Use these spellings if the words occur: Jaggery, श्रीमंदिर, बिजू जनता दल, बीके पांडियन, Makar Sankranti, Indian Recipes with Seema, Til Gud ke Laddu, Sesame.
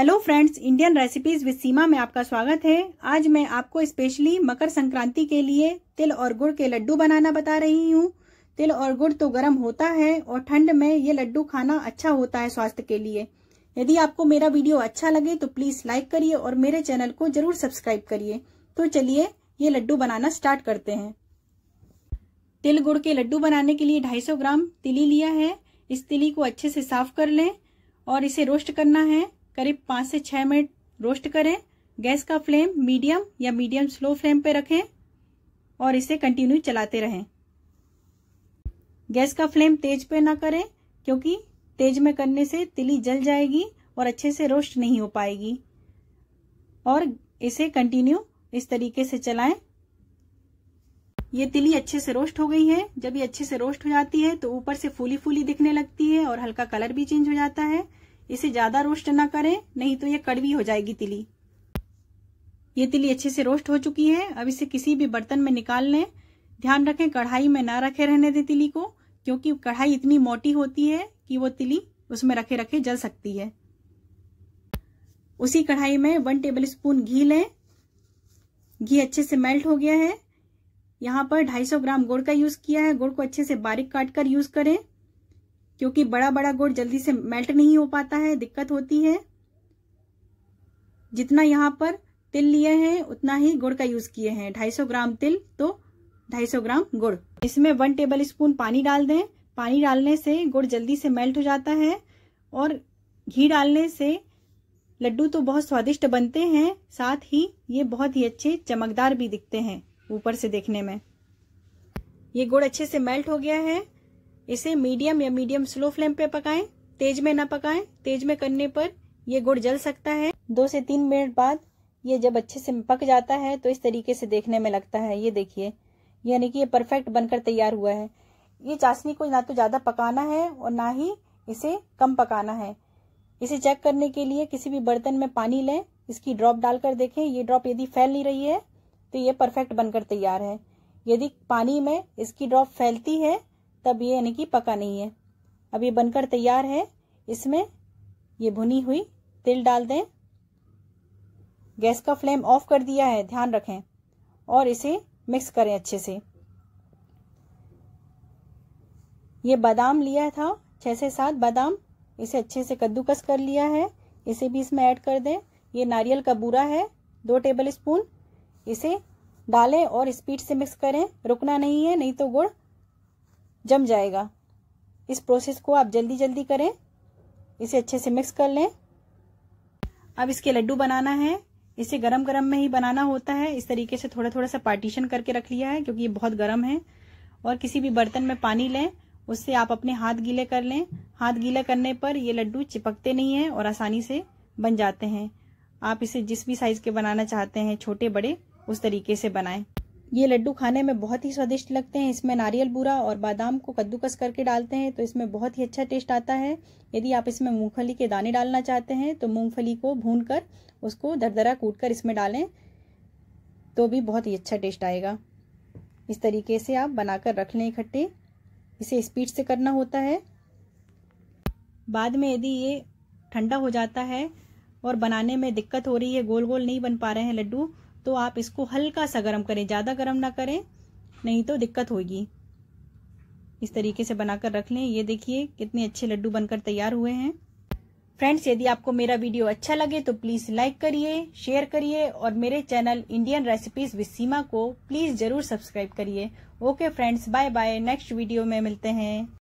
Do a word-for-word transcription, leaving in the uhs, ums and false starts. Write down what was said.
Hello friends, Indian recipes with Seema में आपका स्वागत है। आज मैं आपको स्पेशली मकर संक्रांति के लिए तिल और गुड़ के लड्डू बनाना बता रही हूँ। तिल और गुड़ तो गर्म होता है और ठंड में ये लड्डू खाना अच्छा होता है स्वास्थ्य के लिए। यदि आपको मेरा वीडियो अच्छा लगे तो प्लीज लाइक करिए और मेरे चैनल को जरूर सब्सक्राइब करिए। तो चलिए ये लड्डू बनाना स्टार्ट करते हैं। तिल गुड़ के लड्डू बनाने के लिए ढाई सौ ग्राम तिली लिया है। इस तिली को अच्छे से साफ कर लें और इसे रोस्ट करना है। करीब पाँच से छः मिनट रोस्ट करें। गैस का फ्लेम मीडियम या मीडियम स्लो फ्लेम पे रखें और इसे कंटिन्यू चलाते रहें। गैस का फ्लेम तेज पे ना करें क्योंकि तेज में करने से तिली जल जाएगी और अच्छे से रोस्ट नहीं हो पाएगी। और इसे कंटिन्यू इस तरीके से चलाएं। ये तिली अच्छे से रोस्ट हो गई है। जब ये अच्छे से रोस्ट हो जाती है तो ऊपर से फूली फूली दिखने लगती है और हल्का कलर भी चेंज हो जाता है। इसे ज्यादा रोस्ट ना करें, नहीं तो ये कड़वी हो जाएगी तिली। ये तिली अच्छे से रोस्ट हो चुकी है। अब इसे किसी भी बर्तन में निकाल लें। ध्यान रखें कढ़ाई में ना रखे रहने दें तिली को, क्योंकि कढ़ाई इतनी मोटी होती है कि वो तिली उसमें रखे रखे जल सकती है। उसी कढ़ाई में वन टेबल स्पून घी लें। घी अच्छे से मेल्ट हो गया है। यहाँ पर दो सौ पचास ग्राम गुड़ का यूज किया है। गुड़ को अच्छे से बारीक काट कर यूज करें क्योंकि बड़ा बड़ा गुड़ जल्दी से मेल्ट नहीं हो पाता है, दिक्कत होती है। जितना यहाँ पर तिल लिए हैं उतना ही गुड़ का यूज किए हैं। दो सौ पचास ग्राम तिल तो दो सौ पचास ग्राम गुड़। इसमें वन टेबल स्पून पानी डाल दें। पानी डालने से गुड़ जल्दी से मेल्ट हो जाता है और घी डालने से लड्डू तो बहुत स्वादिष्ट बनते हैं, साथ ही ये बहुत ही अच्छे चमकदार भी दिखते हैं ऊपर से देखने में। ये गुड़ अच्छे से मेल्ट हो गया है। इसे मीडियम या मीडियम स्लो फ्लेम पे पकाएं, तेज में ना पकाएं। तेज में करने पर ये गुड़ जल सकता है। दो से तीन मिनट बाद ये जब अच्छे से पक जाता है तो इस तरीके से देखने में लगता है। ये देखिए, यानी कि ये परफेक्ट बनकर तैयार हुआ है। ये चाशनी को ना तो ज़्यादा पकाना है और ना ही इसे कम पकाना है। इसे चेक करने के लिए किसी भी बर्तन में पानी लें, इसकी ड्रॉप डालकर देखें। ये ड्रॉप यदि फैल नहीं रही है तो ये परफेक्ट बनकर तैयार है। यदि पानी में इसकी ड्रॉप फैलती है तब ये यानी कि पका नहीं है। अब ये बनकर तैयार है। इसमें ये भुनी हुई तिल डाल दें। गैस का फ्लेम ऑफ कर दिया है, ध्यान रखें, और इसे मिक्स करें अच्छे से। ये बादाम लिया था, छः से सात बादाम, इसे अच्छे से कद्दूकस कर लिया है। इसे भी इसमें ऐड कर दें। ये नारियल का बूरा है, दो टेबल स्पून, इसे डालें और स्पीड से मिक्स करें। रुकना नहीं है, नहीं तो गुड़ जम जाएगा। इस प्रोसेस को आप जल्दी जल्दी करें। इसे अच्छे से मिक्स कर लें। अब इसके लड्डू बनाना है। इसे गरम गरम में ही बनाना होता है। इस तरीके से थोड़ा थोड़ा सा पार्टीशन करके रख लिया है क्योंकि ये बहुत गर्म है। और किसी भी बर्तन में पानी लें, उससे आप अपने हाथ गीले कर लें। हाथ गीले करने पर ये लड्डू चिपकते नहीं हैं और आसानी से बन जाते हैं। आप इसे जिस भी साइज के बनाना चाहते हैं, छोटे बड़े, उस तरीके से बनाएं। ये लड्डू खाने में बहुत ही स्वादिष्ट लगते हैं। इसमें नारियल बूरा और बादाम को कद्दूकस करके डालते हैं तो इसमें बहुत ही अच्छा टेस्ट आता है। यदि आप इसमें मूंगफली के दाने डालना चाहते हैं तो मूंगफली को भूनकर उसको दरदरा कूटकर इसमें डालें तो भी बहुत ही अच्छा टेस्ट आएगा। इस तरीके से आप बनाकर रख लें इकट्ठे। इसे स्पीड से करना होता है। बाद में यदि ये ठंडा हो जाता है और बनाने में दिक्कत हो रही है, गोल गोल नहीं बन पा रहे हैं लड्डू, तो आप इसको हल्का सा गर्म करें, ज़्यादा गर्म ना करें, नहीं तो दिक्कत होगी। इस तरीके से बनाकर रख लें। ये देखिए कितने अच्छे लड्डू बनकर तैयार हुए हैं। फ्रेंड्स, यदि आपको मेरा वीडियो अच्छा लगे तो प्लीज़ लाइक करिए, शेयर करिए और मेरे channel Indian recipes with Seema को प्लीज़ ज़रूर सब्सक्राइब करिए। Okay friends, bye bye. Next video में मिलते हैं।